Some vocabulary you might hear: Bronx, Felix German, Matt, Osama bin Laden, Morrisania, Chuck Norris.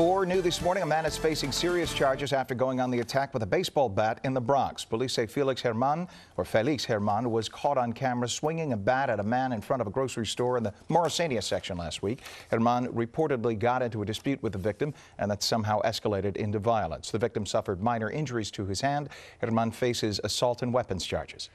4 new this morning, a man is facing serious charges after going on the attack with a baseball bat in the Bronx. Police say Felix German was caught on camera swinging a bat at a man in front of a grocery store in the Morrisania section last week. German reportedly got into a dispute with the victim, and that somehow escalated into violence. The victim suffered minor injuries to his hand. German faces assault and weapons charges.